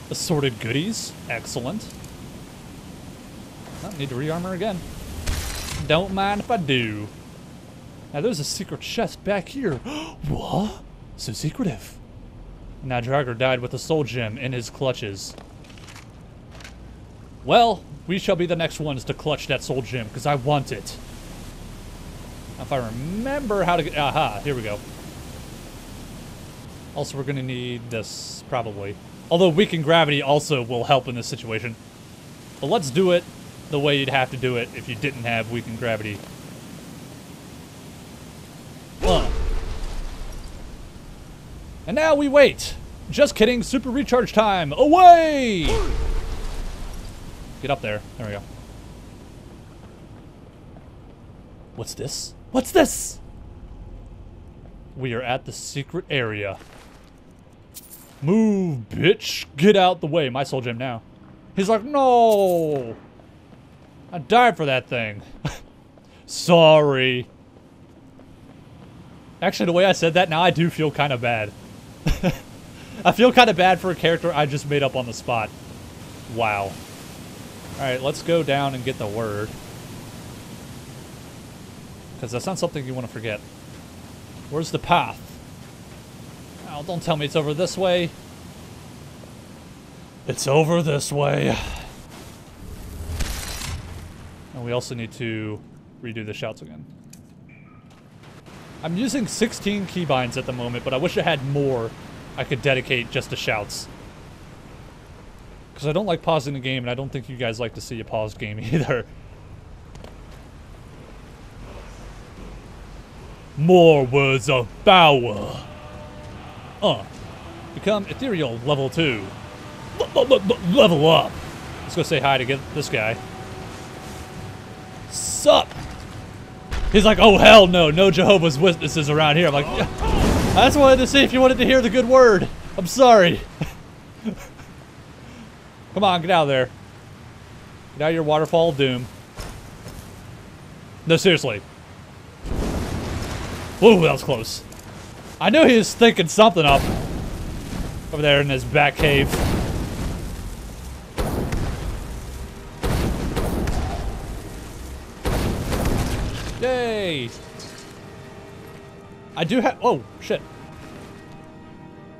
Assorted goodies. Excellent. Oh, need to rearmor again. Don't mind if I do. Now, there's a secret chest back here. What? So secretive. Now, Draugr died with a soul gem in his clutches. Well, we shall be the next ones to clutch that soul gem, because I want it. If I remember how to get... Aha, here we go. Also, we're going to need this, probably. Although, weakened gravity also will help in this situation. But let's do it the way you'd have to do it if you didn't have weakened gravity. Uh. And now we wait. Just kidding. Super recharge time. Away! Get up there. There we go. What's this? What's this? We are at the secret area. Move, bitch. Get out the way. My soul gem now. He's like, no! I died for that thing. Sorry. Actually, the way I said that, now I do feel kind of bad. I feel kind of bad for a character I just made up on the spot. Wow. Alright, let's go down and get the word. Because that's not something you want to forget. Where's the path? Oh, don't tell me it's over this way. It's over this way. And we also need to redo the shouts again. I'm using sixteen keybinds at the moment, but I wish I had more I could dedicate just to shouts. Because I don't like pausing the game, and I don't think you guys like to see a paused game either. More words of power. Uh. Become Ethereal level two. Level up. Let's go say hi to get this guy. Sup? He's like, oh hell no, no Jehovah's Witnesses around here. I'm like, yeah. I just wanted to see if you wanted to hear the good word. I'm sorry. Come on, get out of there. Get out of your waterfall of doom. No, seriously. Whoa, that was close. I knew he was thinking something up over there in his back cave. Yay! I do have- oh, shit.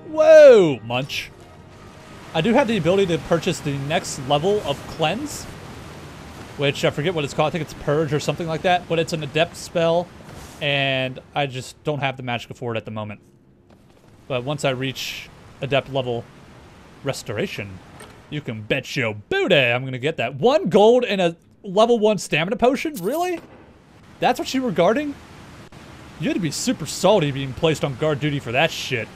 Whoa, Munch. I do have the ability to purchase the next level of Cleanse, which I forget what it's called. I think it's Purge or something like that, but it's an adept spell, and I just don't have the magic for it at the moment. But once I reach adept level Restoration, you can bet your booty I'm going to get that. One gold and a level one stamina potion? Really? That's what you were guarding? You had to be super salty being placed on guard duty for that shit.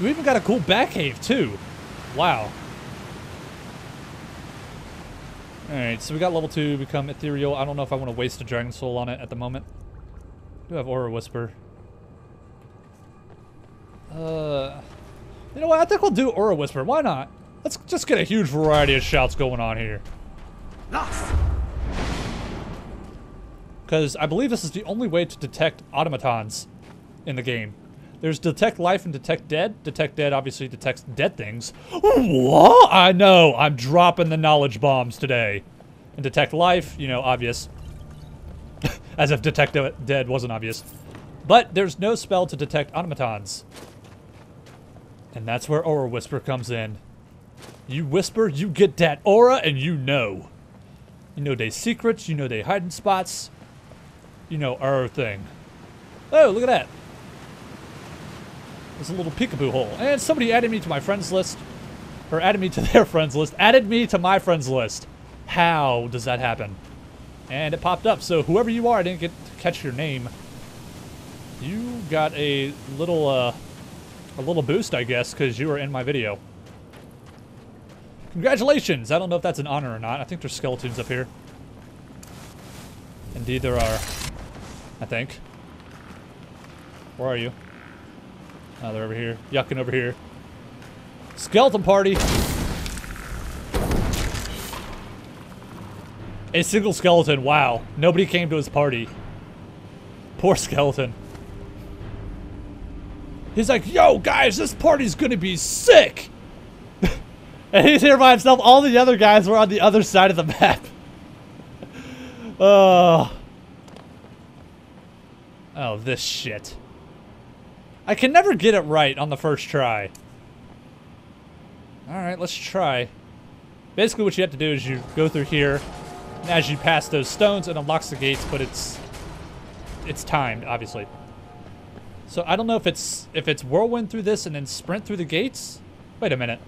We even got a cool Batcave, too. Wow. Alright, so we got level two, become Ethereal. I don't know if I want to waste a Dragon Soul on it at the moment. I do have Aura Whisper. Uh, you know what? I think we'll do Aura Whisper. Why not? Let's just get a huge variety of shouts going on here. Because I believe this is the only way to detect automatons in the game. There's detect life and detect dead. Detect dead obviously detects dead things. What? I know, I'm dropping the knowledge bombs today. And detect life, you know, obvious. As if detect dead wasn't obvious. But there's no spell to detect automatons. And that's where Aura Whisper comes in. You whisper, you get that aura, and you know. You know they secrets, you know they hiding spots. You know our thing. Oh, look at that. It's a little peekaboo hole. And somebody added me to my friends list. Or added me to their friends list. Added me to my friends list. How does that happen? And it popped up. So whoever you are, I didn't get to catch your name. You got a little, uh, a little boost, I guess, because you were in my video. Congratulations! I don't know if that's an honor or not. I think there's skeletons up here. Indeed there are. I think. Where are you? Oh, they're over here. Yucking over here. Skeleton party! A single skeleton. Wow. Nobody came to his party. Poor skeleton. He's like, yo, guys, this party's gonna be sick! And he's here by himself. All the other guys were on the other side of the map. Oh. Oh, this shit. I can never get it right on the first try. Alright, let's try. Basically what you have to do is you go through here, and as you pass those stones, it unlocks the gates, but it's it's timed, obviously. So I don't know if it's if it's whirlwind through this and then sprint through the gates. Wait a minute.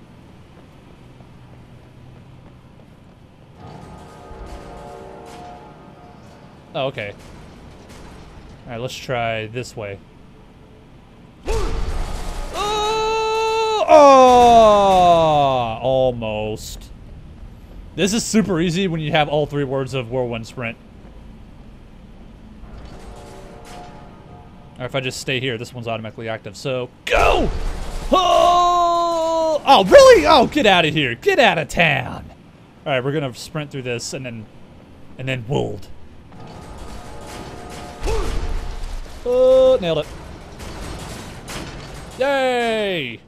Oh, okay. Alright, let's try this way. Oh, almost. This is super easy when you have all three words of Whirlwind Sprint. Or if I just stay here, this one's automatically active. So, go! Oh! still... Oh, really? Oh, get out of here. Get out of town. All right, we're going to sprint through this and then... And then wold. Oh, nailed it. Yay!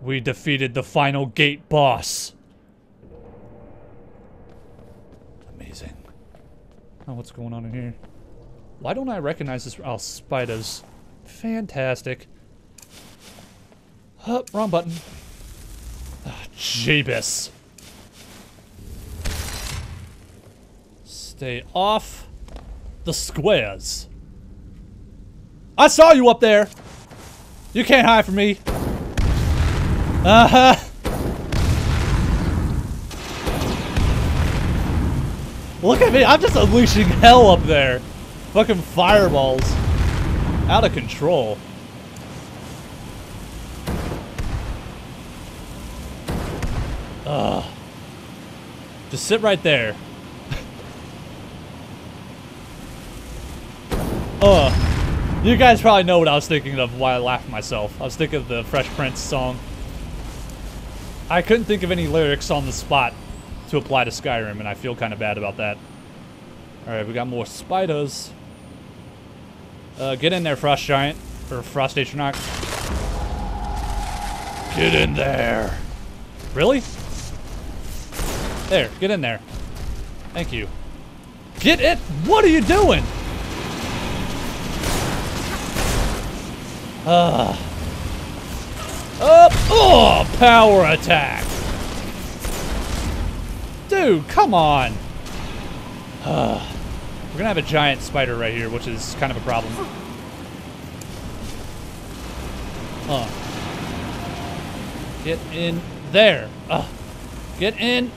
We defeated the final gate boss. Amazing. Oh, what's going on in here? Why don't I recognize this? Oh, spiders. Fantastic. Oh, wrong button. Oh, Jeebus. Stay off the squares. I saw you up there. You can't hide from me. Uh huh. Look at me. I'm just unleashing hell up there. Fucking fireballs. Out of control. Ugh. Just sit right there. Ugh. You guys probably know what I was thinking of while I laughed myself. I was thinking of the Fresh Prince song. I couldn't think of any lyrics on the spot to apply to Skyrim, and I feel kind of bad about that. Alright, we got more spiders. Uh, get in there, Frost Giant. Or Frost Atronach. Get in there. Really? There, get in there. Thank you. Get it! What are you doing? Uh, uh, oh, power attack! Dude, come on! Uh, we're gonna have a giant spider right here, which is kind of a problem. Uh, get in there! Uh, get in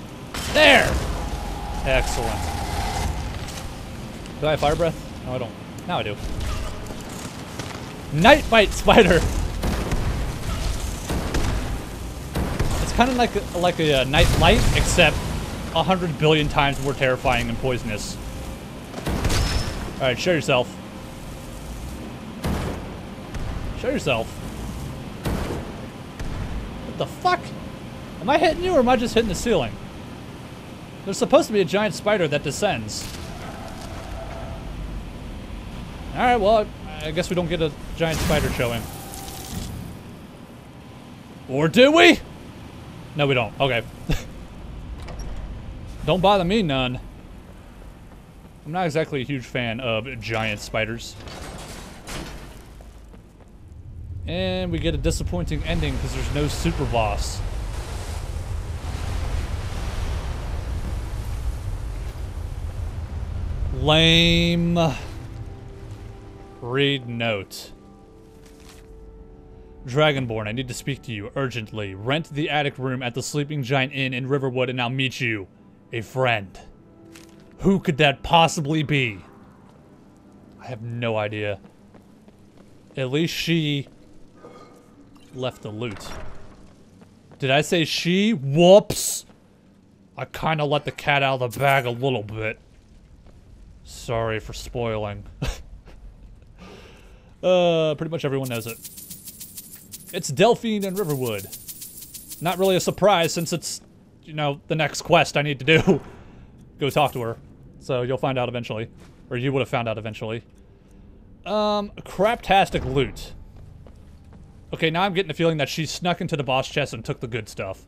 there! Excellent. Do I have fire breath? No, I don't. Now I do. Night Bite Spider. It's kind of like a, like a, a night light, except a hundred billion times more terrifying and poisonous. All right, show yourself. Show yourself. What the fuck? Am I hitting you, or am I just hitting the ceiling? There's supposed to be a giant spider that descends. All right, well. I guess we don't get a giant spider showing. Or do we? No, we don't. Okay. Don't bother me none. I'm not exactly a huge fan of giant spiders. And we get a disappointing ending because there's no super boss. Lame. Read note. Dragonborn, I need to speak to you urgently. Rent the attic room at the Sleeping Giant Inn in Riverwood and I'll meet you. A friend. Who could that possibly be? I have no idea. At least she left the loot. Did I say she? Whoops! I kind of let the cat out of the bag a little bit. Sorry for spoiling. Uh, pretty much everyone knows it. It's Delphine and Riverwood. Not really a surprise since it's, you know, the next quest I need to do. Go talk to her. So you'll find out eventually. Or you would have found out eventually. Um, craptastic loot. Okay, now I'm getting the feeling that she snuck into the boss chest and took the good stuff.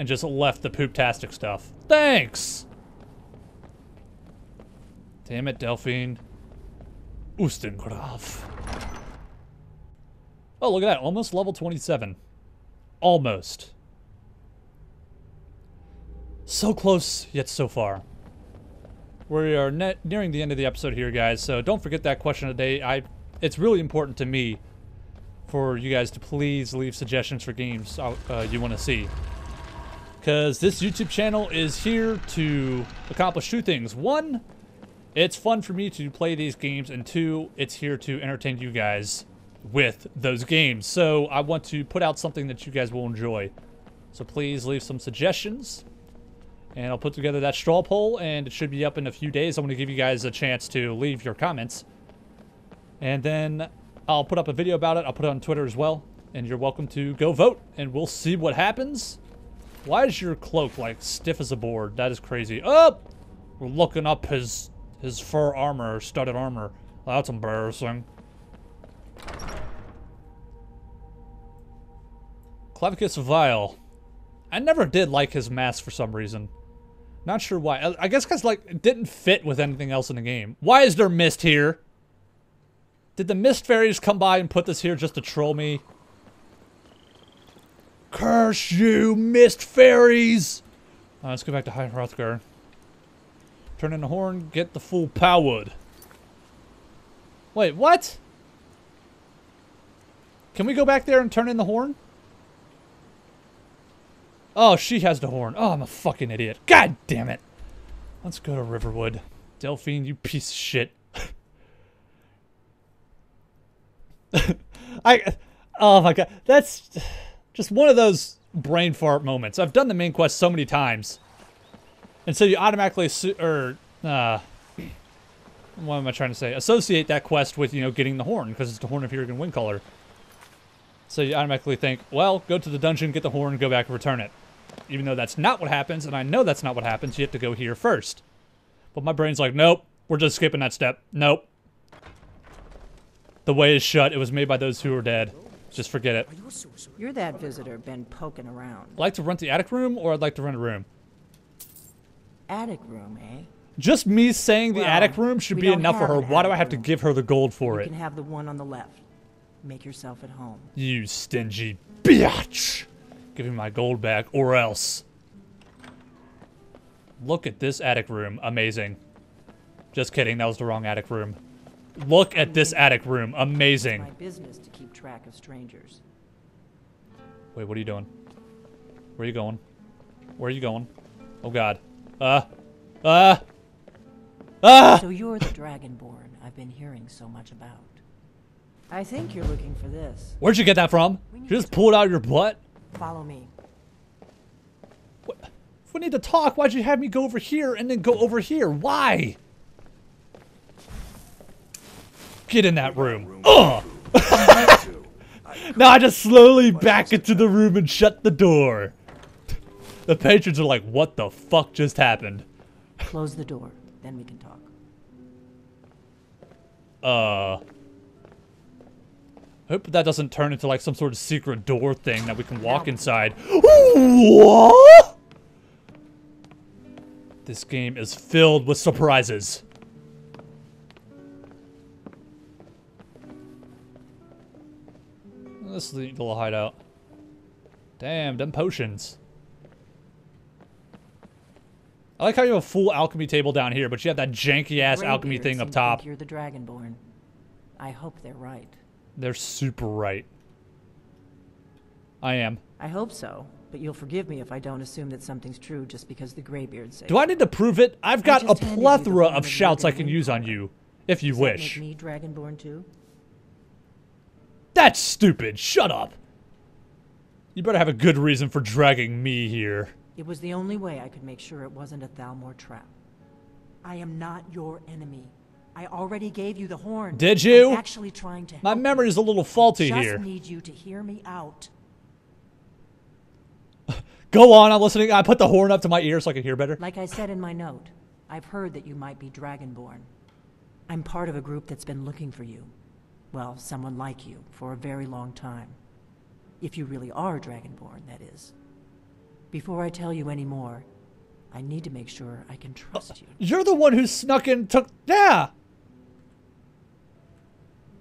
And just left the pooptastic stuff. Thanks! Damn it, Delphine. Ustengrav. Oh, look at that. Almost level twenty-seven. Almost. So close, yet so far. We are ne nearing the end of the episode here, guys, so don't forget that question today. I, it's really important to me for you guys to please leave suggestions for games uh, you want to see. Because this YouTube channel is here to accomplish two things. One... It's fun for me to play these games, and two, it's here to entertain you guys with those games. So I want to put out something that you guys will enjoy. So please leave some suggestions, and I'll put together that straw poll, and it should be up in a few days. I'm going to give you guys a chance to leave your comments, and then I'll put up a video about it. I'll put it on Twitter as well. And you're welcome to go vote, and we'll see what happens. Why is your cloak, like, stiff as a board? That is crazy. Oh! We're looking up his his fur armor, studded armor. That's embarrassing. Clavicus Vile. I never did like his mask for some reason. Not sure why. I guess because, like, it didn't fit with anything else in the game. Why is there mist here? Did the mist fairies come by and put this here just to troll me? Curse you, mist fairies! Uh, let's go back to High Hrothgar. Turn in the horn, get the full powwood. Wait, what? Can we go back there and turn in the horn? Oh, she has the horn. Oh, I'm a fucking idiot. God damn it. Let's go to Riverwood. Delphine, you piece of shit. I... Oh my god. That's... just one of those brain fart moments. I've done the main quest so many times. And so you automatically... or... Uh, what am I trying to say? Associate that quest with, you know, getting the horn. Because it's the Horn of Jurgen Windcaller. So you automatically think, well, go to the dungeon, get the horn, go back and return it. Even though that's not what happens, and I know that's not what happens, you have to go here first. But my brain's like, nope, we're just skipping that step. Nope. The way is shut. It was made by those who are dead. Just forget it. You're that visitor been poking around. I'd like to rent the attic room, or I'd like to rent a room. Attic room, eh? Just me saying well, the attic room should be enough for her. Why do I have room. to give her the gold for you it? You can have the one on the left. Make yourself at home. You stingy bitch! Give me my gold back, or else. Look at this attic room. Amazing. Just kidding. That was the wrong attic room. Look at this attic room. Amazing. It's my business to keep track of strangers. Wait, what are you doing? Where are you going? Where are you going? Oh god. Uh. Uh. Ah! So you're the Dragonborn I've been hearing so much about. I think you're looking for this. Where'd you get that from? You just pulled out of your butt? Follow me. What? If we need to talk, why'd you have me go over here and then go over here? Why? Get in that room. Ugh! Now I just slowly back into the room and shut the door. The patrons are like, what the fuck just happened? Close the door, then we can talk. Uh... Hope that doesn't turn into like some sort of secret door thing that we can walk inside. What? This game is filled with surprises. This is the little hideout. Damn, them potions. I like how you have a full alchemy table down here, but you have that janky ass alchemy thing up top. You're the Dragonborn. I hope they're right. They're super right. I am. I hope so, but you'll forgive me if I don't assume that something's true just because the Greybeard says. Do I need to prove it? I've got a plethora of shouts I can use on you, if you wish. Does that make me Dragonborn too? That's stupid. Shut up. You better have a good reason for dragging me here. It was the only way I could make sure it wasn't a Thalmor trap. I am not your enemy. I already gave you the horn. Did you? I'm actually trying to help. My memory's a little faulty here. I just need you to hear me out. Go on, I'm listening. I put the horn up to my ear so I can hear better. Like I said in my note, I've heard that you might be Dragonborn. I'm part of a group that's been looking for you. Well, someone like you for a very long time. If you really are Dragonborn, that is. Before I tell you any more, I need to make sure I can trust you. Uh, you're the one who snuck in and took... Yeah!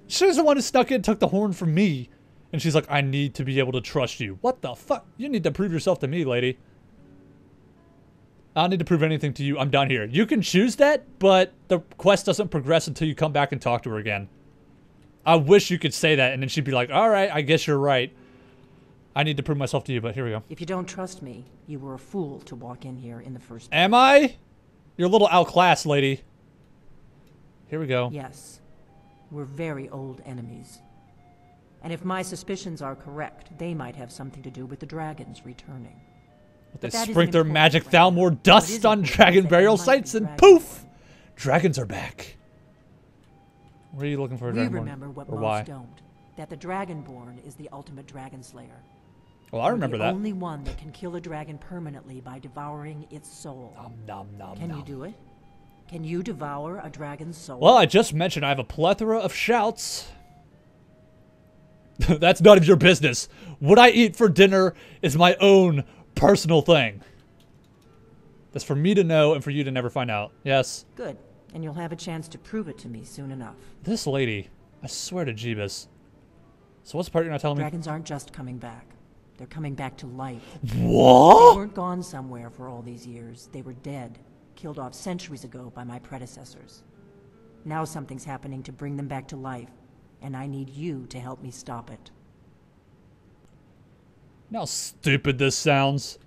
She's the one who snuck in and took the horn from me. And she's like, I need to be able to trust you. What the fuck? You need to prove yourself to me, lady. I don't need to prove anything to you. I'm done here. You can choose that, but the quest doesn't progress until you come back and talk to her again. I wish you could say that, and then she'd be like, all right, I guess you're right. I need to prove myself to you, but here we go. If you don't trust me, you were a fool to walk in here in the first place. Am I? You're a little outclassed, lady. Here we go. Yes. We're very old enemies. And if my suspicions are correct, they might have something to do with the dragons returning. But they sprink their magic Thalmor dust on dragon burial sites, and poof! Dragons are back. Where are you looking for a dragon? We remember what most don't. that the Dragonborn is the ultimate dragon slayer. Well, I remember the that. The only one that can kill a dragon permanently by devouring its soul. Nom, nom, nom, can nom. you do it? Can you devour a dragon's soul? Well, I just mentioned I have a plethora of shouts. That's none of your business. What I eat for dinner is my own personal thing. That's for me to know and for you to never find out. Yes. Good. And you'll have a chance to prove it to me soon enough. This lady, I swear to Jeebus. So what's the part you're not telling me? Dragons aren't just coming back. They're coming back to life. What? They weren't gone somewhere for all these years. They were dead, killed off centuries ago by my predecessors. Now something's happening to bring them back to life, and I need you to help me stop it. You know how stupid this sounds.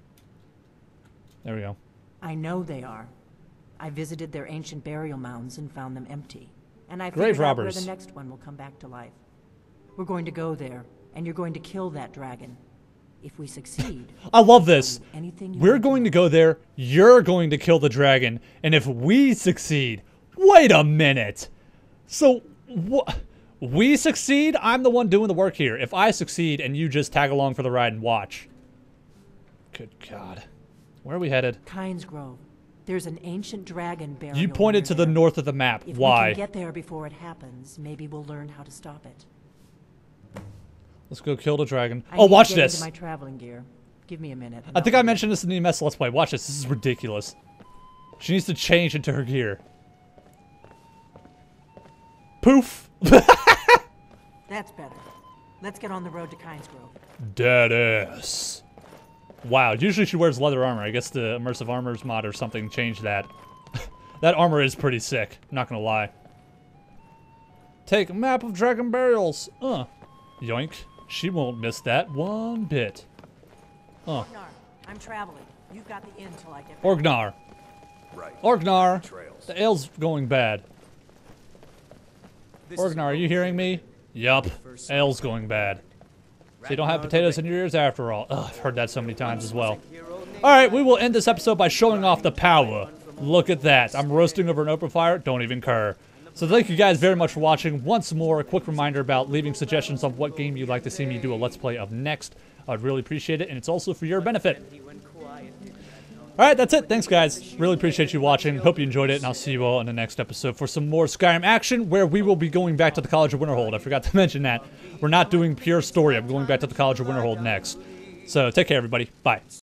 There we go. I know they are. I visited their ancient burial mounds and found them empty. And I figured out where the next one will come back to life. We're going to go there, and you're going to kill that dragon. If we succeed... I love this. We're going to go there, you're going to kill the dragon, and if we succeed... Wait a minute! So, what? We succeed? I'm the one doing the work here. If I succeed and you just tag along for the ride and watch. Good God. Where are we headed? Kynesgrove. There's an ancient dragon burial. You pointed to the north of the map. If Why? If we can get there before it happens, maybe we'll learn how to stop it. Let's go kill the dragon. I oh, watch to get this. Into my traveling gear. Give me a minute. I think I mentioned this in the M S Let's Play. Watch this. This is ridiculous. She needs to change into her gear. Poof. That's better. Let's get on the road to Kynesgrove. Dead ass. Wow, usually she wears leather armor. I guess the Immersive Armors mod or something changed that. That armor is pretty sick, I'm not gonna lie. Take a map of dragon burials. Uh, yoink. She won't miss that one bit. Uh. Orgnar, I'm traveling. You've got the inn till I get back. Orgnar. Right. Orgnar. Trails. The ale's going bad. This Orgnar, are you hearing me? Yup. Ale's going bad. So you don't have potatoes in your ears after all. Ugh, I've heard that so many times as well. Alright, we will end this episode by showing off the power. Look at that. I'm roasting over an open fire. Don't even cur. So thank you guys very much for watching. Once more, a quick reminder about leaving suggestions on what game you'd like to see me do a Let's Play of next. I'd really appreciate it, and it's also for your benefit. Alright, that's it. Thanks, guys. Really appreciate you watching. Hope you enjoyed it, and I'll see you all in the next episode for some more Skyrim action, where we will be going back to the College of Winterhold. I forgot to mention that. We're not doing pure story. I'm going back to the College of Winterhold next. So take care, everybody. Bye.